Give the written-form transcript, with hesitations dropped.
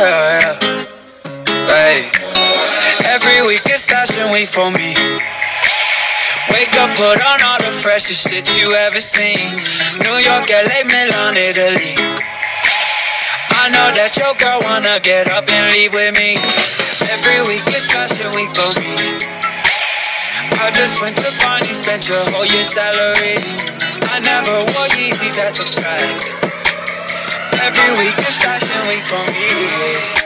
Hey. Every week is fashion week for me. Wake up, put on all the freshest shit you ever seen. New York, LA, Milan, Italy. I know that your girl wanna get up and leave with me. Every week is fashion week for me. I just went to Barney, spent your whole year's salary. I never wore Yeezys, that's a fact. Every week is fashion week for me.